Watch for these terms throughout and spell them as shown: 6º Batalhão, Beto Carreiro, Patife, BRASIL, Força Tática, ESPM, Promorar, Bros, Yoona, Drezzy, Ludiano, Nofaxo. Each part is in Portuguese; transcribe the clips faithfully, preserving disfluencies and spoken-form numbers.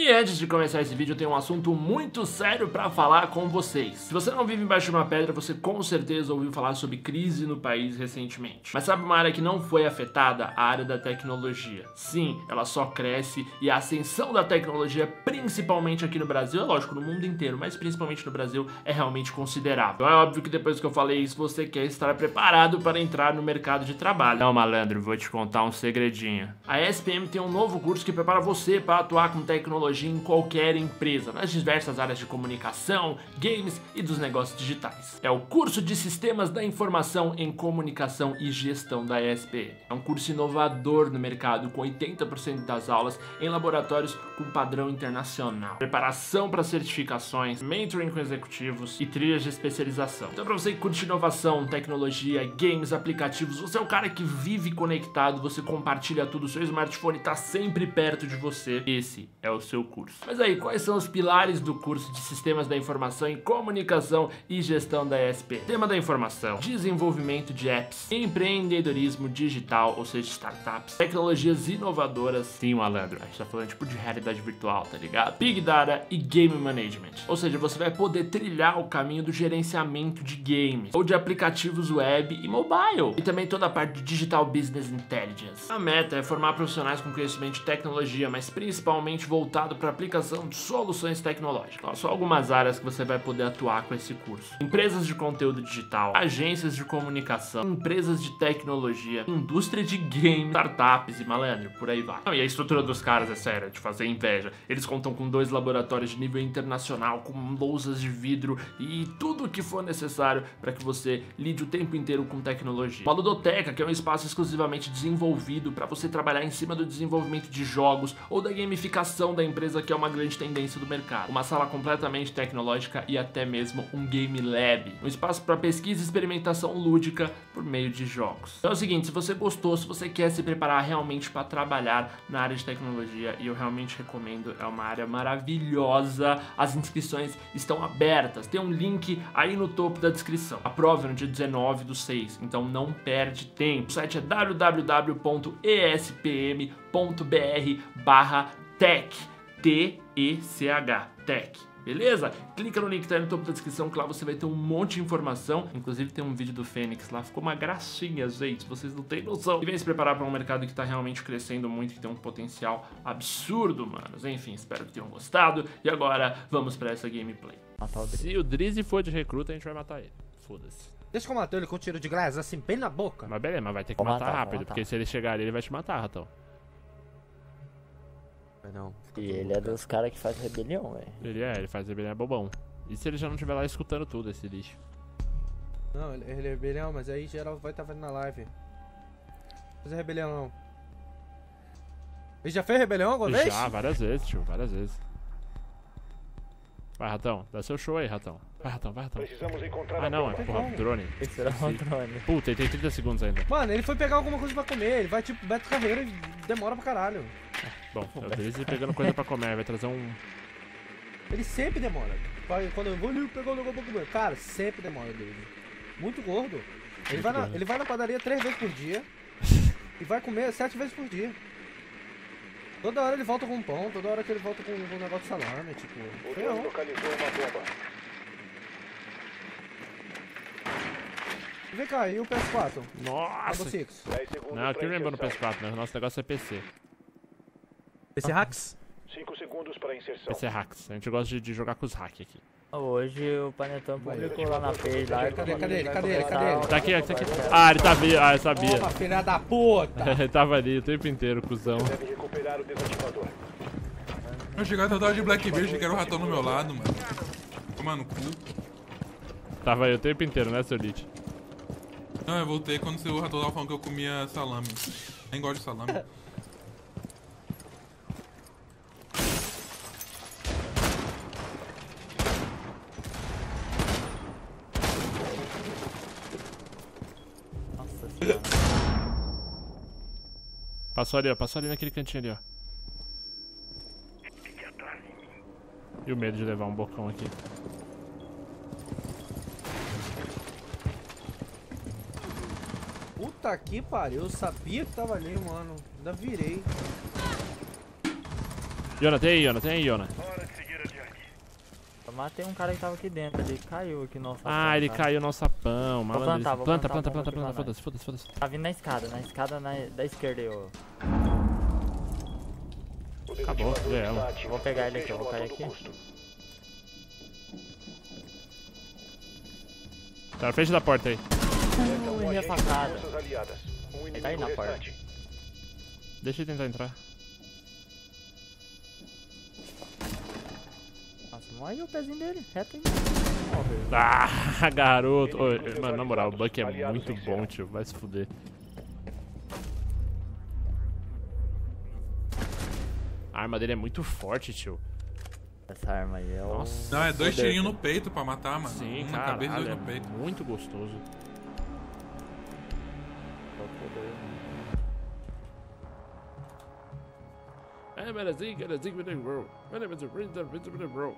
E antes de começar esse vídeo, eu tenho um assunto muito sério pra falar com vocês. Se você não vive embaixo de uma pedra, você com certeza ouviu falar sobre crise no país recentemente. Mas sabe uma área que não foi afetada? A área da tecnologia. Sim, ela só cresce, e a ascensão da tecnologia, principalmente aqui no Brasil, é lógico, no mundo inteiro, mas principalmente no Brasil, é realmente considerável. É óbvio que depois que eu falei isso, você quer estar preparado para entrar no mercado de trabalho. Não, malandro, vou te contar um segredinho. A E S P M tem um novo curso que prepara você para atuar com tecnologia em qualquer empresa, nas diversas áreas de comunicação, games e dos negócios digitais. É o curso de Sistemas da Informação em Comunicação e Gestão da E S P N. É um curso inovador no mercado, com oitenta por cento das aulas em laboratórios com padrão internacional, preparação para certificações, mentoring com executivos e trilhas de especialização. Então, para você que curte inovação, tecnologia, games, aplicativos, você é um cara que vive conectado, você compartilha tudo, seu smartphone está sempre perto de você. Esse é o seu seu curso. Mas aí, quais são os pilares do curso de Sistemas da Informação em Comunicação e Gestão da E S P N? Tema da informação, desenvolvimento de apps, empreendedorismo digital, ou seja, startups, tecnologias inovadoras, sim, malandro, a gente tá falando tipo de realidade virtual, tá ligado? Big Data e Game Management, ou seja, você vai poder trilhar o caminho do gerenciamento de games, ou de aplicativos web e mobile, e também toda a parte de Digital Business Intelligence. A meta é formar profissionais com conhecimento de tecnologia, mas principalmente voltar para aplicação de soluções tecnológicas. Então, só algumas áreas que você vai poder atuar com esse curso: empresas de conteúdo digital, agências de comunicação, empresas de tecnologia, indústria de game, startups e malandro, por aí vai. Não, e a estrutura dos caras é séria, de fazer inveja. Eles contam com dois laboratórios de nível internacional, com lousas de vidro e tudo o que for necessário para que você lide o tempo inteiro com tecnologia. Uma ludoteca, que é um espaço exclusivamente desenvolvido para você trabalhar em cima do desenvolvimento de jogos ou da gamificação da empresa, que é uma grande tendência do mercado. Uma sala completamente tecnológica e até mesmo um game lab, um espaço para pesquisa e experimentação lúdica por meio de jogos. Então é o seguinte, se você gostou, se você quer se preparar realmente para trabalhar na área de tecnologia, e eu realmente recomendo, é uma área maravilhosa, as inscrições estão abertas, tem um link aí no topo da descrição. A prova é no dia dezenove do seis, então não perde tempo. O site é w w w ponto e s p m ponto b r barra tech. T E C H, Tech, beleza? Clica no link que tá aí no topo da descrição, que lá você vai ter um monte de informação. Inclusive tem um vídeo do Fênix lá, ficou uma gracinha, gente, vocês não têm noção. E vem se preparar para um mercado que tá realmente crescendo muito, que tem um potencial absurdo, manos. Enfim, espero que tenham gostado. E agora, vamos pra essa gameplay. Matar o Drezzy. Se o Drezzy for de recruta, a gente vai matar ele. Foda-se. Deixa que eu matar ele com um tiro de gás, assim, bem na boca. Mas beleza, mas vai ter que matar, matar rápido, matar. Porque se ele chegar ali, ele vai te matar, ratão. Não, e ele louco. É dos caras que faz rebelião, velho. Ele é, ele faz rebelião, é bobão. E se ele já não estiver lá escutando tudo, esse lixo? Não, ele é rebelião, mas aí geral vai estar tá fazendo na live. Não faz rebelião, não. Ele já fez rebelião alguma vez? Já, várias vezes, tio, várias vezes. Vai, ratão, dá seu show aí, ratão. Vai, ratão, vai, ratão. Ah, não, é porra, um drone. Esse era um drone. Puta, ele tem trinta segundos ainda. Mano, ele foi pegar alguma coisa pra comer, ele vai tipo Beto Carreiro e demora pra caralho. Bom, eu Drezzy pegando coisa pra comer, vai trazer um... Ele sempre demora. Quando eu vou, ele pegou o negócio pra comer. Cara, sempre demora o Drezzy. Muito gordo. Ele, Muito vai gordo. Na, ele vai na padaria três vezes por dia. E vai comer sete vezes por dia. Toda hora ele volta com pão, toda hora que ele volta com um negócio de salame, tipo... O Deus localizou uma bomba. Vem cá, e o P S quatro? Nossa! Não, aqui não lembrou no P S quatro, né? O nosso negócio é P C. P C hacks? cinco segundos para inserção. P C hacks, a gente gosta de, de jogar com os hacks aqui. Hoje o Panetão publicou lá na page. Cadê, cadê ele? Cadê ele? Cadê ele? Tá aqui, tá aqui. Ah, ele tá vivo, ah, eu sabia. Toma, filha da puta! Ele tava ali o tempo inteiro, cuzão. Deve recuperar o desativador. Eu cheguei atrás de Black Beach, que era o ratão no meu lado, mano. Toma no cu. Tava aí o tempo inteiro, né, seu Lich? Não, eu voltei quando o ratão tava falando que eu comia salame. Nem gosto de salame. Passou ali, ó. Passou ali naquele cantinho ali, ó. E o medo de levar um bocão aqui. Puta que pariu. Eu sabia que tava ali, mano. Ainda virei. Yoona, tem aí, Yoona, tem aí, Yoona. Eu matei um cara que tava aqui dentro, ele caiu aqui no sapão. Ah, ele cara. caiu no sapão, malandro. Planta, planta, planta, planta, planta, foda-se, foda-se, foda-se. Tá vindo na escada, na escada na, da esquerda eu. Acabou, deu ela. Vou pegar ele aqui, eu vou cair aqui. Tá na frente da porta aí. Ah, ele é facada. Ele tá aí na porta. Deixa ele tentar entrar. Olha o pezinho dele, reto aí. Ah, garoto. Ô, mano, na moral, o Buck é muito bom, tio. Vai se fuder. A arma dele é muito forte, tio. Essa arma aí é o... Nossa, não, é dois tirinhos no peito pra matar, mano. Sim, uma caralho, cabeça, dois no peito. É muito gostoso. I'm gonna think, I'm gonna think with the bro. My name is a prince, I'm with the bro.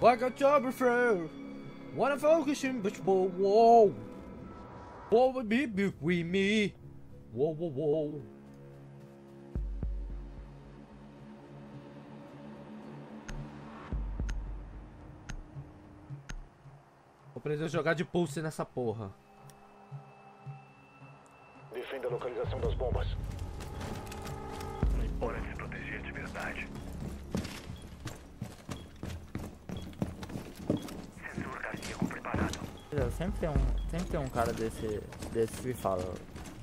Like October through, wanna focus on bitch boy, whoa. What would be with me? Whoa, whoa, whoa. Vou precisar jogar de pulse nessa porra. Defenda a localização das bombas. Hora de proteger de verdade. Sensor cardíaco preparado. Sempre tem um, sempre tem um cara desse, desse que fala.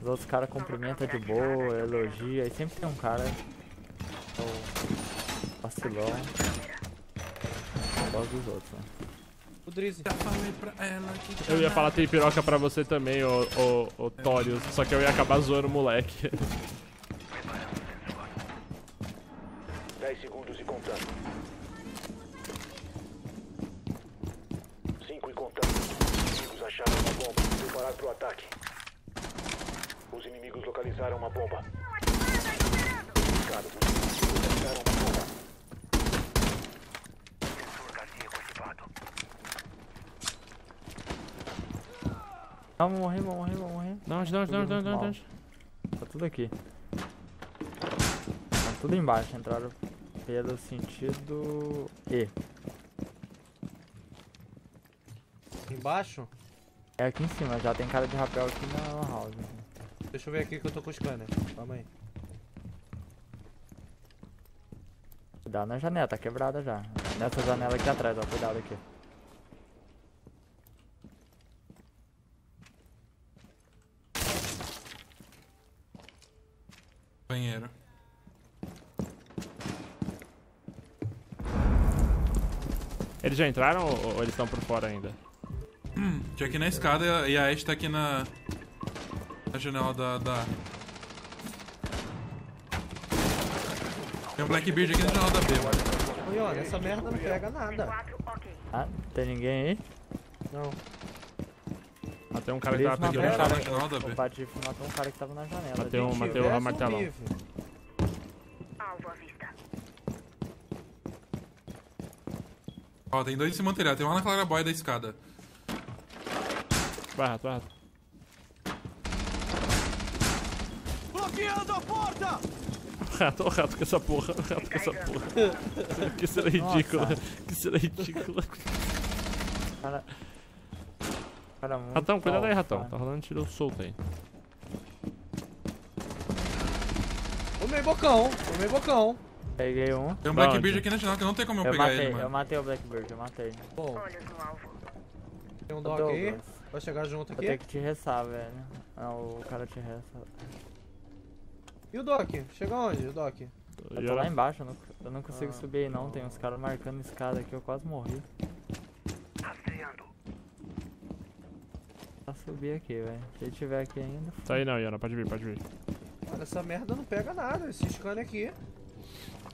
Os outros caras cumprimentam de boa, elogia, e sempre tem um cara oh, vacilão. Eu gosto dos outros, né? O Drezzy. Eu ia falar tem piroca pra você também, ô, ô, ô Tórios, só que eu ia acabar zoando o moleque. dez segundos e contando. cinco e contando. Os inimigos acharam uma bomba. Preparar pro ataque. Os inimigos localizaram uma bomba. Localizaram uma bomba. Sensor cardíaco ativado. Vamos morrer, vamos morrer, vamos morrer. Não, não, não, não, não, não. Tá tudo aqui. Tá tudo embaixo, entraram. Pelo sentido... E. Embaixo? É aqui em cima, já tem cara de rapel aqui na house. Deixa eu ver aqui que eu tô com o scanner. Calma aí. Cuidado na janela, tá quebrada já. Nessa janela aqui atrás, ó, cuidado aqui. Banheiro. Eles já entraram ou, ou eles estão por fora ainda? Hum, tinha aqui na escada e a Ash tá aqui na, na janela da, da... Tem um Blackbeard aqui na janela da B, mano. Oi, olha, essa merda não pega nada. Ah, tem ninguém aí? Não. Ah, tem um cara que tava aqui na janela da B. O Patife matou um cara que tava na janela. Matei um, matei o martelão. Ó, oh, tem dois em cima do telhado, tem uma na clarabóia da escada. Vai, rato, vai, rato. Bloqueando a porta! Rato, o rato com essa porra, o rato com essa porra. Que será ridícula, que será ridícula. Cara... Cara, muito ratão, cuidado bom, aí, ratão. Cara. Tá rolando tiro solto aí. Tomei bocão, tomei bocão. Peguei um. Tem um Blackbeard aqui na janela que não tem como eu, eu pegar matei, ele, mano. Eu matei o Blackbeard, eu matei. Bom. Tem um dog aí. Vai chegar junto aqui. Tem que te ressar, velho. Ah, o cara te ressa. E o Doc? Chega onde, o Doc? Eu tô eu... lá embaixo, eu não, eu não consigo ah, subir aí não. Tem uns caras marcando escada aqui, eu quase morri. Rastreando. Pra subir aqui, velho. Se ele tiver aqui ainda. Tá aí não, Yoona, pode vir, pode vir. Mano, essa merda não pega nada, esse scan aqui.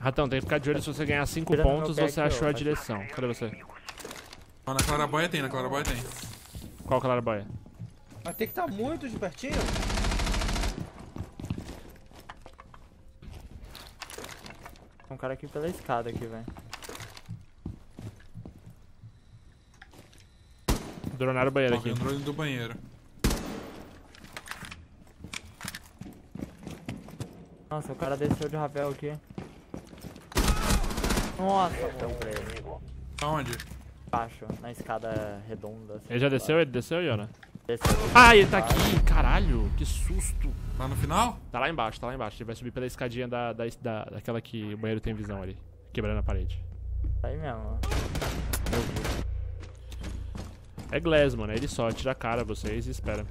Ratão, tem que ficar de olho se você ganhar cinco pontos ou você achou a direção. Cadê você? Ah, na clarabóia tem, na clarabóia tem. Qual clarabóia? Mas tem que estar muito de pertinho. Tem um cara aqui pela escada aqui, velho. Dronaram o banheiro aqui. Tem um drone do banheiro. Nossa, o cara desceu de rapel aqui. Nossa. Aonde? Baixo, na escada redonda. Assim, ele já desceu? Ele desceu, Yoona? Desceu. Ah, ele tá aqui! Caralho, que susto! Tá no final? Tá lá embaixo, tá lá embaixo. Ele vai subir pela escadinha da, da, da, daquela que o banheiro tem visão ali. Quebrando a parede. Tá aí mesmo, ó. É Glass, mano. Ele só tira a cara vocês e espera.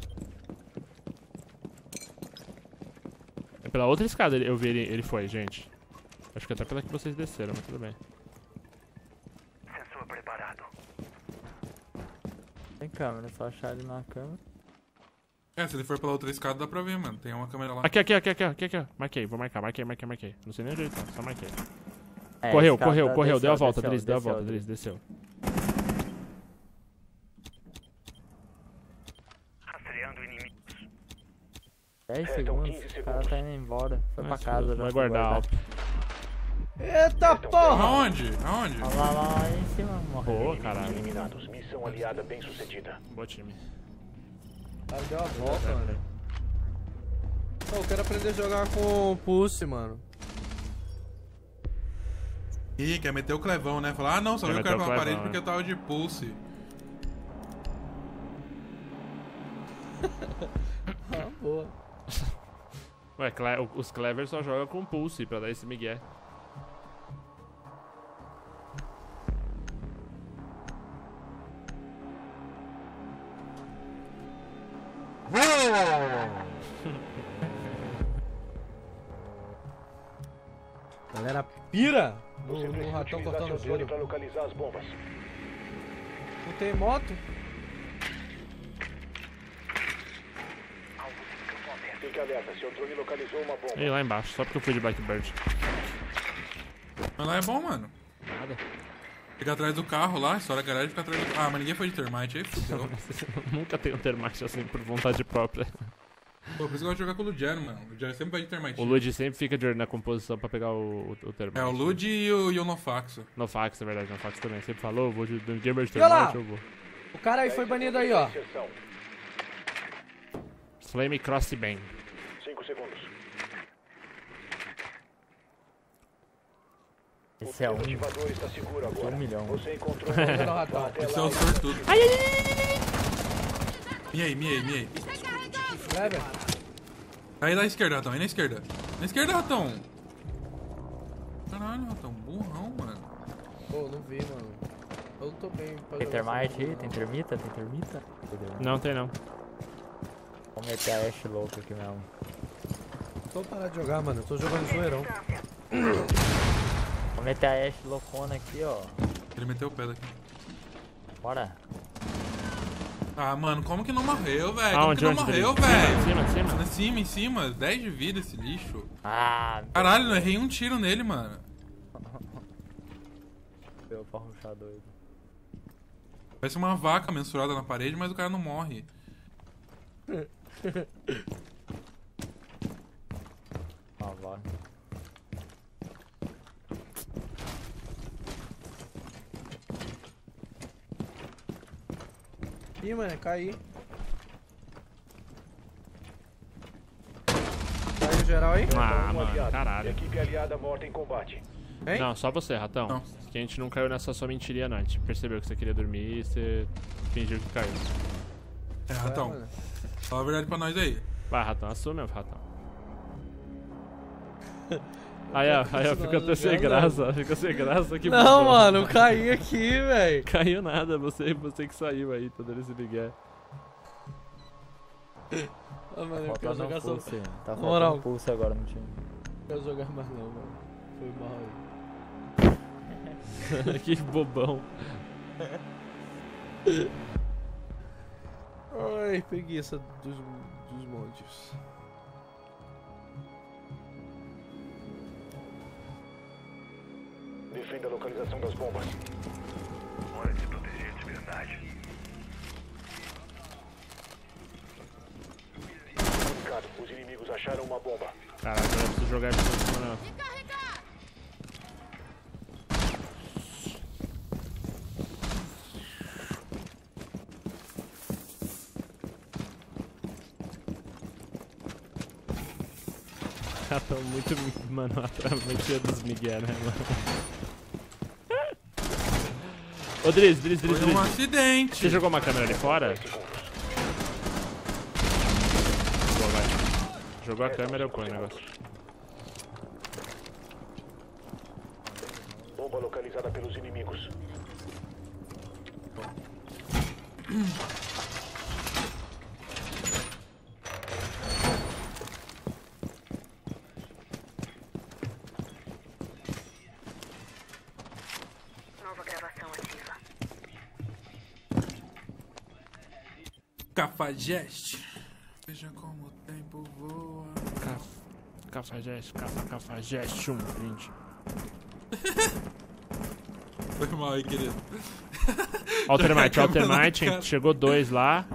É pela outra escada eu vi ele, ele foi, gente. Acho que até pela que vocês desceram, mas tudo bem. Sensor preparado. Tem câmera, é só achar ele na câmera. É, se ele for pela outra escada dá pra ver, mano. Tem uma câmera lá. Aqui, aqui, aqui, aqui, aqui, aqui. Marquei, vou marcar, marquei, marquei, marquei. Não sei nem onde ele tá, só marquei. É, correu, correu, correu. Desceu, deu a volta, Drezzy, deu a volta, Drezzy, desceu. dez segundos, o cara tá indo embora. Foi pra casa, vai guardar alto. Eita porra! Aonde? Aonde? Olha lá, lá em cima, morreu. Ô, caralho. Eliminados, missão aliada bem sucedida. Boa time. O cara deu a volta, mano. Pô, eu quero aprender a jogar com o Pulse, mano. Ih, quer meter o Clevão, né? Falar, ah não, só viu o cara pela parede porque eu tava de Pulse. Ah, boa. Ué, os Clever só jogam com Pulse pra dar esse migué. Galera, pira! No, no ratão cortando o olho pra localizar as bombas. Não tem moto? Fique alerta, seu drone localizou uma bomba. Ei, lá embaixo, só porque eu fui de Blackbird. Mas lá é bom, mano. Nada. Fica atrás do carro lá, estoura a garagem e fica atrás do carro. Ah, mas ninguém foi de termite, aí fudeu. Nunca tem um termite assim, por vontade própria. Pô, por isso que eu gosto de jogar com o Ludiano, mano. O Ludiano sempre vai de termite. O Lud sempre fica de olho na composição pra pegar o, o, o termite. É, o Lud e o, e o Nofaxo. Nofaxo, é verdade, Nofaxo também. Sempre falou, vou de gamer de termite, eu vou. O cara aí foi banido aí, ó. Flame Crossbang. cinco segundos. Esse é um. Está seguro agora. Um milhão. Você encontrou um. Esse é um sortudo. Ai, ai, ai, ai. Miei, miei, miei. Aí na esquerda, ratão. Aí na esquerda. Na esquerda, ratão. Caralho, ratão. Burrão, mano. Pô, não vi, mano. Eu não tô bem. Tem termite aí? Tem termita? Tem termita? Não, tem não. Vou meter a Ash louco aqui mesmo. Tô parado de jogar, mano. Eu tô jogando zoeirão. Vou meter a Ash loucona aqui, ó. Ele meteu o pé daqui. Bora. Ah, mano, como que não morreu, velho? Como que não morreu, velho? Em cima, em cima. Em cima, em cima. dez de vida esse lixo. Ah, caralho, eu errei um tiro nele, mano. Deu pra rushar doido. Parece uma vaca mensurada na parede, mas o cara não morre. Ah, vai. Ih, mano, caí. Caiu geral aí? Ah, mano, caralho. Equipe aliada morta em combate. Hein? Não, só você, ratão. Não. Que a gente não caiu nessa sua mentirinha, não. A gente percebeu que você queria dormir e você fingiu que caiu. É, ratão. É, fala a verdade pra nós aí. Vai, ratão, assume, ratão. Aí, ó, aí, ó, fica até sem graça, fica sem graça. Que não, bom, mano, caí aqui, velho. Caiu nada, você, você que saiu aí, tá dando esse migué. Ah, mano, eu quero jogar só. Tá faltando um pulso agora no time. Não quero jogar mais não, mano. Foi mal aí. Que bobão. Ai, preguiça dos, dos montes. Defenda a localização das bombas. Hora de proteger de verdade. Cara, os inimigos acharam uma bomba. Caraca, eu preciso jogar isso em cima, não. Muito, mano, a mentira dos migué, né, mano? Ô, Drezzy, Drezzy, Drezzy. Foi um acidente. Você jogou uma câmera ali fora? Boa, vai. Jogou a câmera, eu ponho o negócio. Bomba localizada pelos inimigos. Cafajeste. Veja como o tempo voa. Caf... Cafajeste, cafa, cafajeste, um brinde. Foi mal aí, querido. Altermite, Altermite. Chegou dois lá.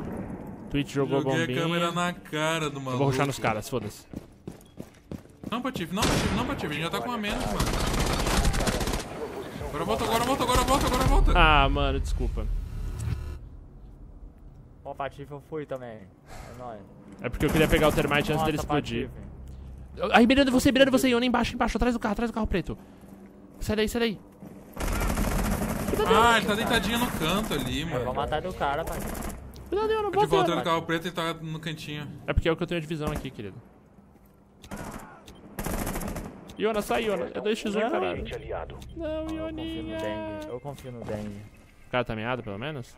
Twitch jogou Joguei bombinha. Joguei a câmera na cara do maluco. Eu vou rushar nos caras, foda-se. Não, Patife, não, Patife, não, Patife. A gente já tá com a menos, mano. Agora volta, agora volta, agora volta, agora volta. Ah, mano, desculpa. Ó, Patife, eu fui também. É nóis. É porque eu queria pegar o Termite antes dele explodir. Aí, mirando você, mirando você, Yoona, embaixo, embaixo, atrás do carro, atrás do carro preto. Sai daí, sai daí. Ah, ele tá deitadinho no canto ali, mano. Eu vou matar do cara, pai. Cuidado, eu não vou. De volta no carro preto, ele tá no cantinho. É porque é o que eu tenho de visão aqui, querido. Yoona, sai, Yoona. É dois por um, caralho. Não, Yoninha. Eu confio no Dengue. O cara tá meado, pelo menos?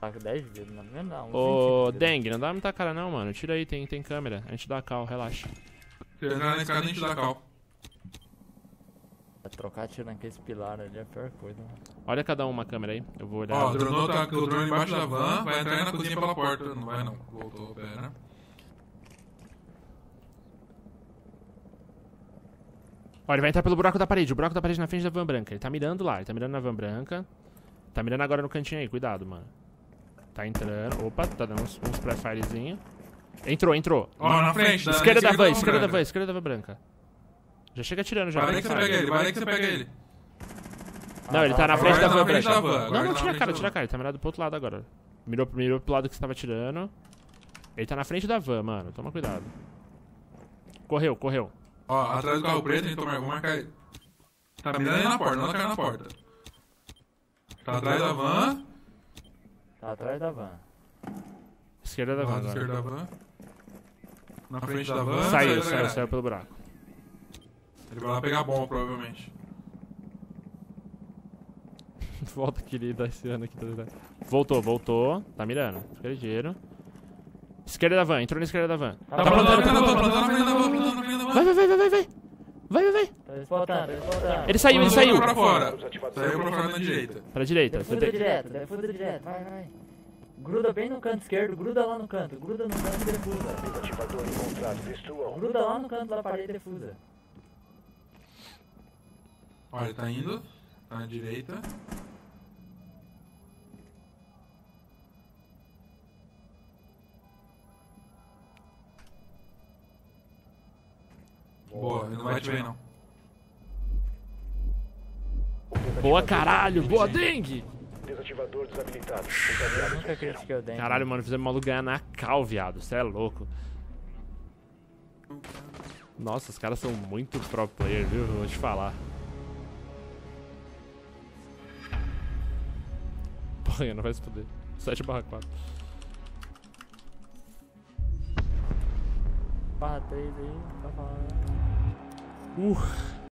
Tá com dez dedos, mano. Não, não. Ô, Dengue, não dá muita cara, não, mano. Tira aí, tem, tem câmera. A gente dá a cal, relaxa. Se ele entrar nesse cara, a gente dá a cal. Trocar tiro naqueles pilares ali é a pior coisa, mano. Olha cada uma a câmera aí, eu vou olhar. Ó, o drone tá com o drone embaixo da van, vai entrar na cozinha pela porta. Não vai não, voltou, pera. Ó, ele vai entrar pelo buraco da parede, o buraco da parede na frente da van branca. Ele tá mirando lá, ele tá mirando na van branca. Tá mirando agora no cantinho aí, cuidado, mano. Tá entrando, opa, tá dando uns, uns pré-firezinho. Entrou, entrou. Ó, na frente, esquerda da van, esquerda da van, esquerda da van branca. Já chega atirando, já. Vai que você pega ele, vai que você pega ele. Não, ele tá na frente da van branca. Não, não, tira a cara, tira a cara. Ele tá mirado pro outro lado agora. Mirou, mirou pro lado que você tava atirando. Ele tá na frente da van, mano. Toma cuidado. Correu, correu. Ó, atrás do carro preto, então vou marcar ele. Tá mirando ele na porta, não na cara na porta. Tá atrás da van. Tá atrás da van. Esquerda da van. Esquerda da van. Na frente da van. Saiu, saiu, saiu pelo buraco. Ele vai lá pegar a bomba, provavelmente. Volta, querida, esse ano aqui. Voltou, voltou. Tá mirando. Fica ligeiro. Esquerda da van, entrou na esquerda da van. Tá, tá plantando, plantando, plantando, plantando, plantando, plantando, plantando, plantando, plantando. Vai, vai, vai, vai, vai. Vai, vai, vai. Tá desbotando, desbotando. Ele saiu, ele saiu. Pra fora. Saiu pra fora na direita. Pra direita. Defuda direto, defuda direto. Vai, vai. Gruda bem no canto esquerdo, gruda lá no canto. Gruda no canto e defusa. Gruda lá no canto da parede e defusa. Olha, ele tá indo, tá na direita. Boa, ele não vai te ver, não. Boa, caralho, boa, Dengue! Desativador desabilitado. Eu nunca critiquei o Dengue. Caralho, mano, fizemos maluco ganhar na cal, viado, cê é louco. Nossa, os caras são muito pro player, viu? Vou te falar. Não vai se poder. sete barra quatro. Barra três aí, tá falando. Uh!